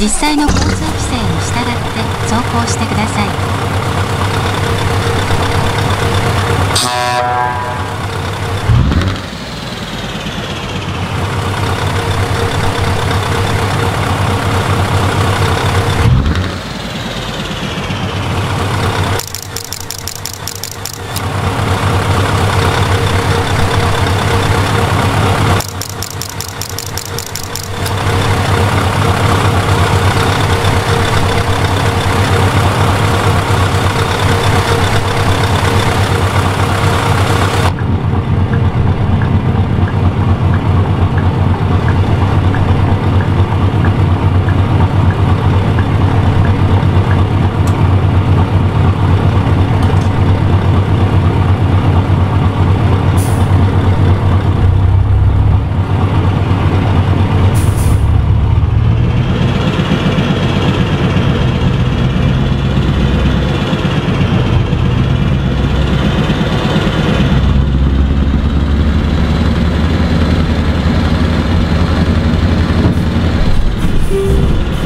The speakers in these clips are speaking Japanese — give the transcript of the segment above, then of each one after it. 実際の交通規制に従って走行してください。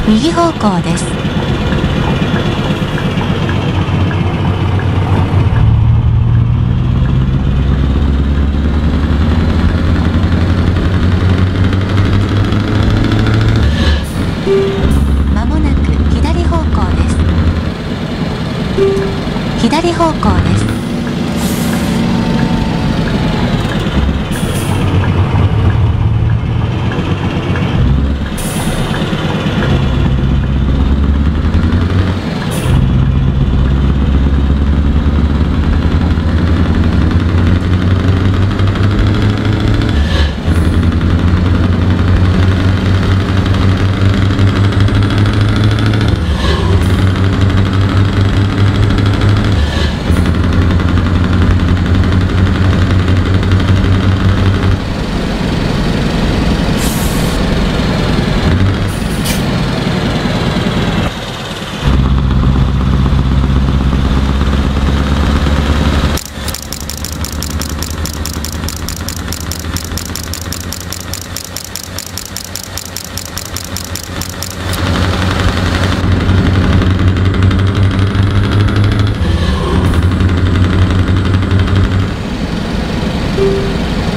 右方向です。まもなく左方向です。左方向です。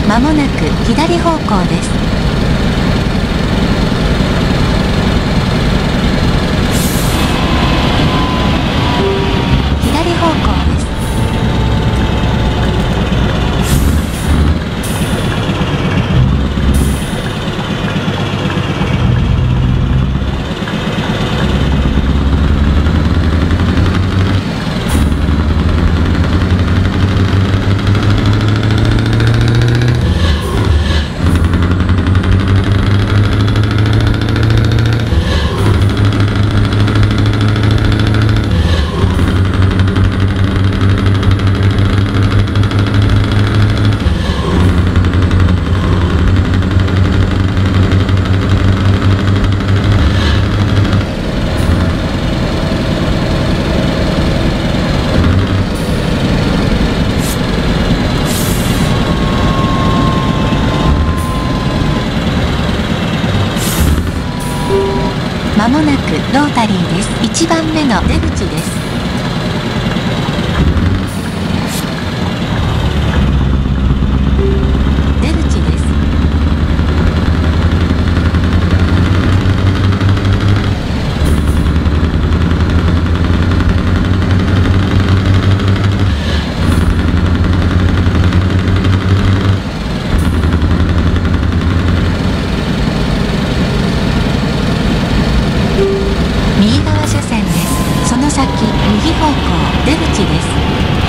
まもなく左方向です。左方向です。まもなくロータリーです。1番目の出口です。右方向出口です。